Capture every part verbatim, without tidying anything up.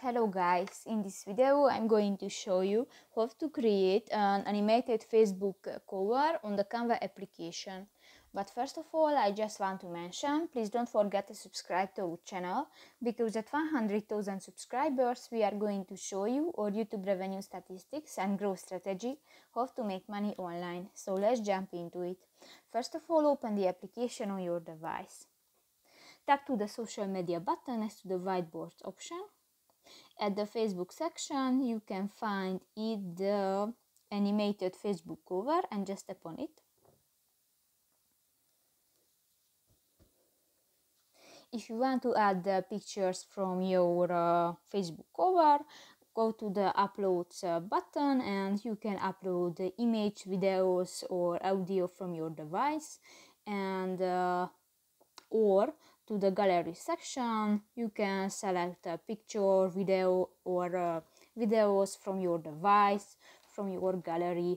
Hello guys, in this video I'm going to show you how to create an animated Facebook cover on the Canva application. But first of all, I just want to mention, please don't forget to subscribe to our channel, because at one hundred thousand subscribers we are going to show you our YouTube revenue statistics and growth strategy, how to make money online. So let's jump into it. First of all, open the application on your device. Tap to the social media button next to the whiteboard option. At the Facebook section, you can find it the animated Facebook cover and just tap on it. If you want to add the pictures from your uh, Facebook cover, go to the uploads uh, button and you can upload the image, videos or audio from your device, and uh, or to the gallery section, you can select a picture, video or uh, videos from your device, from your gallery.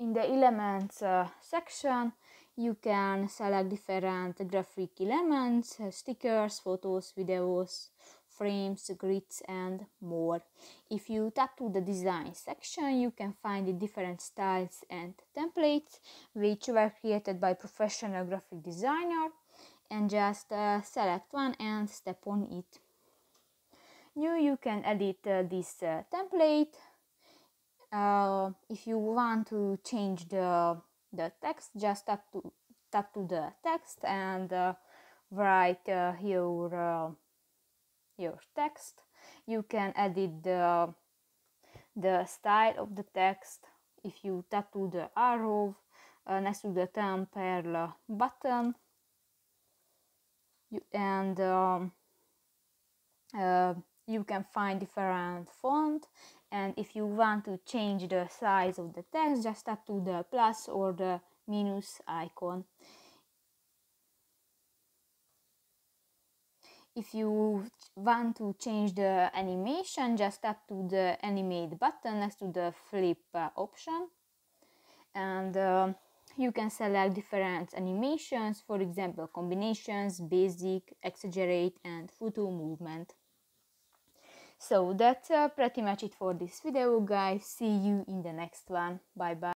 In the elements uh, section, you can select different graphic elements, uh, stickers, photos, videos, frames, grids and more. If you tap to the design section, you can find the different styles and templates which were created by professional graphic designer, and just uh, select one and step on it. Now you can edit uh, this uh, template. Uh, if you want to change the, the text, just tap to, tap to the text and uh, write uh, your, uh, your text. You can edit the, the style of the text. If you tap to the arrow uh, next to the template button, You, and um, uh, you can find different font, and if you want to change the size of the text, just tap to the plus or the minus icon. If you want to change the animation, just tap to the animate button next to the flip uh, option, and uh, you can select different animations, for example combinations, basic, exaggerate and photo movement. So that's uh, pretty much it for this video guys. See you in the next one. Bye bye.